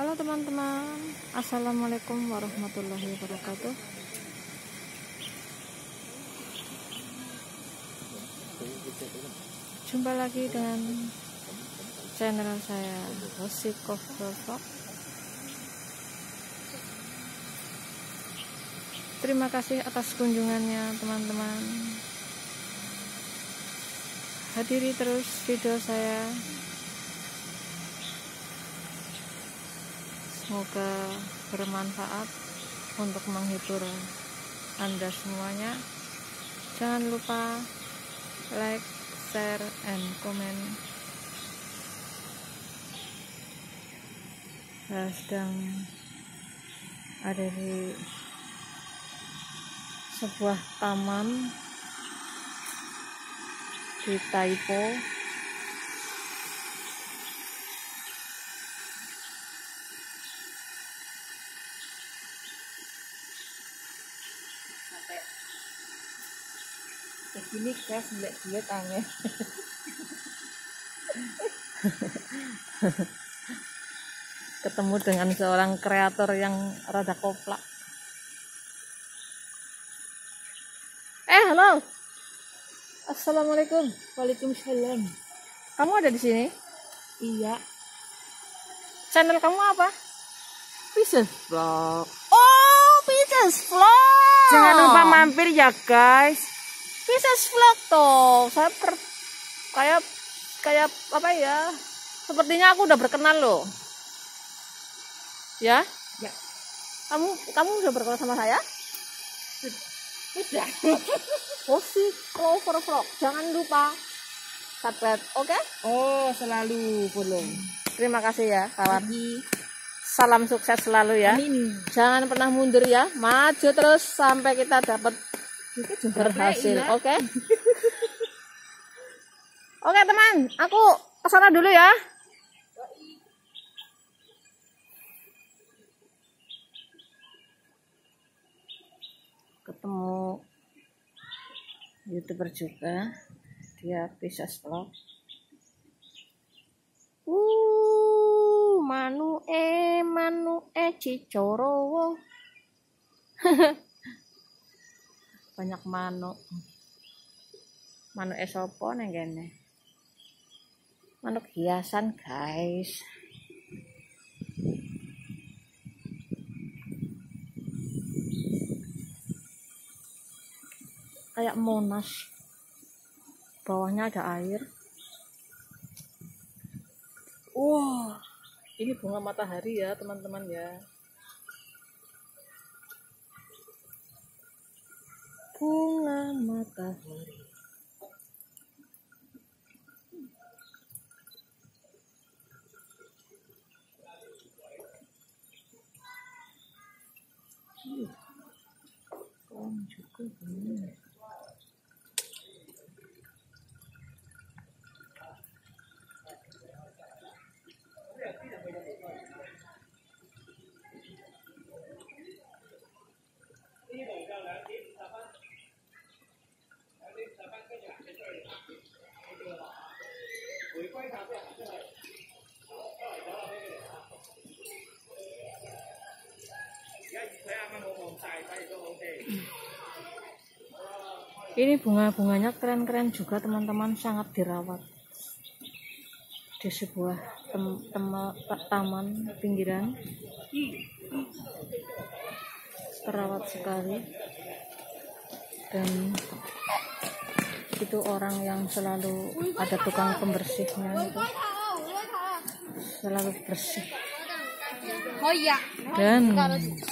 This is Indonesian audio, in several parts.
Halo teman-teman, assalamualaikum warahmatullahi wabarakatuh. Jumpa lagi dengan channel saya, Hoshi Clover Vlog. Terima kasih atas kunjungannya teman-teman. Hadiri terus video saya, semoga bermanfaat untuk menghibur Anda semuanya. Jangan lupa like, share, and comment. Saya sedang ada di sebuah taman di Taipo. Ini kayak sebelah dia tangan. Ketemu dengan seorang kreator yang rada koplak. Halo. Assalamualaikum. Waalaikumsalam. Kamu ada di sini? Iya. Channel kamu apa? Pisces Vlog. Oh, Pisces Vlog. Jangan lupa mampir ya, guys. Pisces Vlog toh, saya kayak apa ya? Sepertinya aku udah berkenal loh. Ya? Ya. Kamu udah berkenal sama saya? Sudah. Hoshi Clover Vlog, jangan lupa subscribe, oke? Okay? Oh, selalu boleh. Terima kasih ya, kawan. Salam sukses selalu ya. Amin. Jangan pernah mundur ya, maju terus sampai kita dapat berhasil, oke? Oke teman, aku kesana dulu ya. Ketemu YouTuber juga, dia Pisces Vlog. Manu cicorowo. Banyak manuk esopo neng kene, manuk hiasan guys. Kayak Monas, bawahnya ada air. Wow, ini bunga matahari ya teman-teman ya. Bunga matahari. Cukup ini. Ini bunga-bunganya keren-keren juga teman-teman, sangat dirawat di sebuah taman pinggiran, terawat sekali. Dan itu orang yang selalu ada tukang pembersihnya itu, selalu bersih dan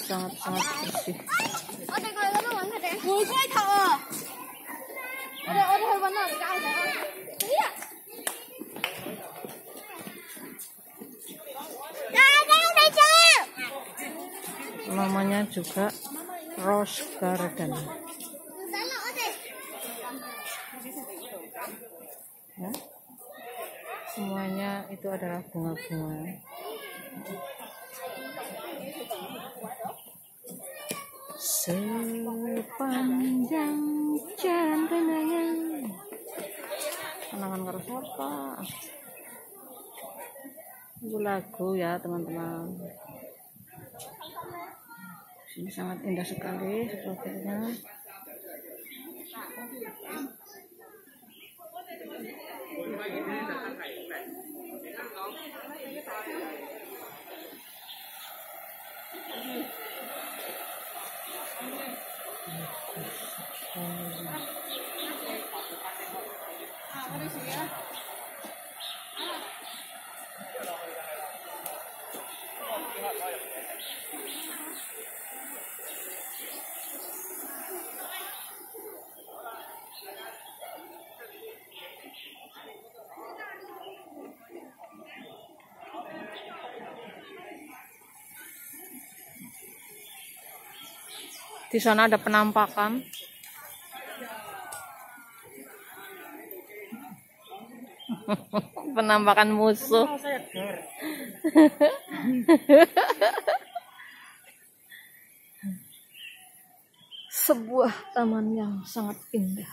sangat-sangat bersih. Namanya juga Ros Garden. Ya. Semuanya itu adalah bunga-bunga. Sepanjang jalan kenangan. Kenangan harus apa? Lagu ya teman-teman, ini sangat indah sekali sepertinya. Di sana ada penampakan. Penampakan musuh. Sebuah taman yang sangat indah.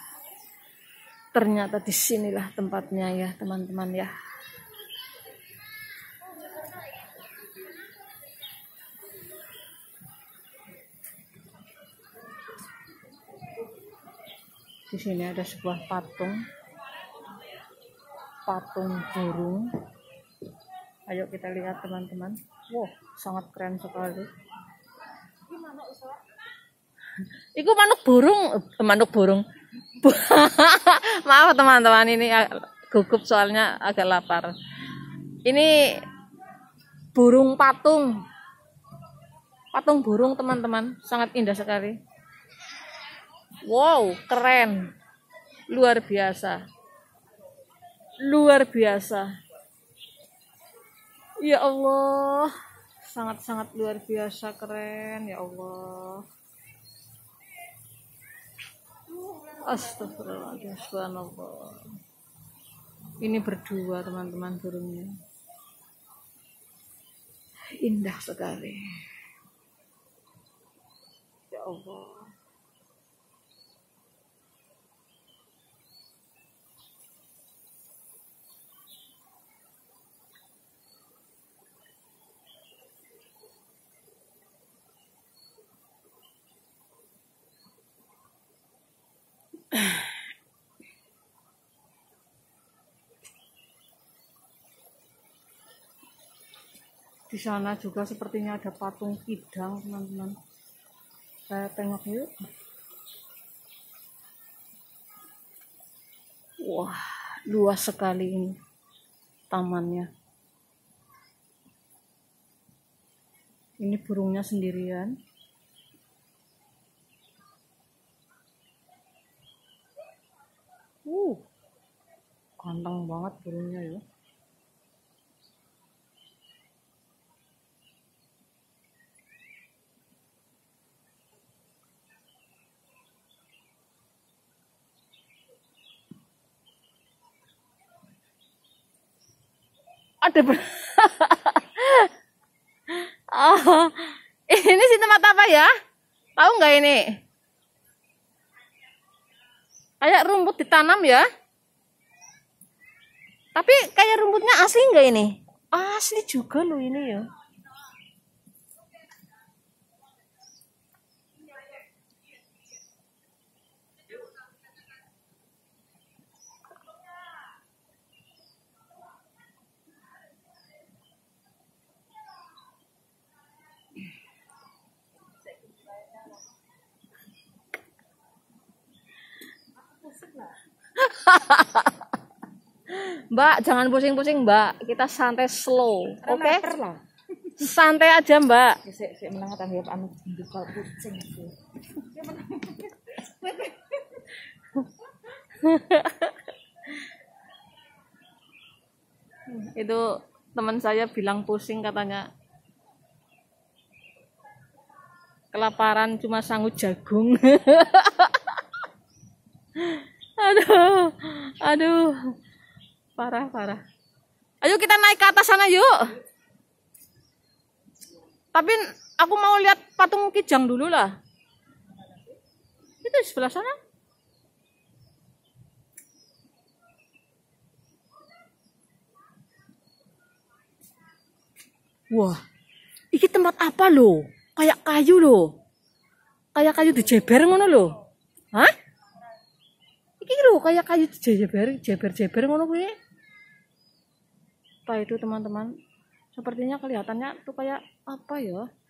Ternyata disinilah tempatnya ya teman-teman ya. Di sini ada sebuah patung burung. Ayo kita lihat teman-teman. Wow, sangat keren sekali. Iku manuk burung. Maaf teman-teman, ini gugup soalnya agak lapar. Ini burung patung. Patung burung teman-teman, sangat indah sekali. Wow, keren. Luar biasa. Luar biasa. Ya Allah. Sangat-sangat luar biasa keren. Ya Allah. Astagfirullahaladzim. Subhanallah. Ini berdua teman-teman burungnya. Indah sekali. Ya Allah. Di sana juga sepertinya ada patung kidang teman-teman. Saya tengok yuk. Wah, luas sekali ini tamannya. Ini burungnya sendirian. Ganteng banget burungnya ya. Ada oh, ini sih tempat apa ya? Tahu nggak ini? Kayak rumput ditanam ya. Tapi kayak rumputnya asli nggak ini? Asli juga loh ini ya. Mbak, jangan pusing-pusing Mbak, kita santai slow, oke? Santai aja Mbak. Itu teman saya bilang pusing katanya. Kelaparan cuma sanggup jagung. Aduh. Parah. Ayo kita naik ke atas sana yuk. Tapi aku mau lihat patung kijang dulu lah. Itu di sebelah sana. Wah, ini tempat apa loh? Kayak kayu loh. Kayak kayu dijeber ngono loh. Hah? Iki loh kayak kayu dijeber, jeber-jeber ngono kuwi. Apa itu teman-teman? Sepertinya kelihatannya tuh kayak apa ya?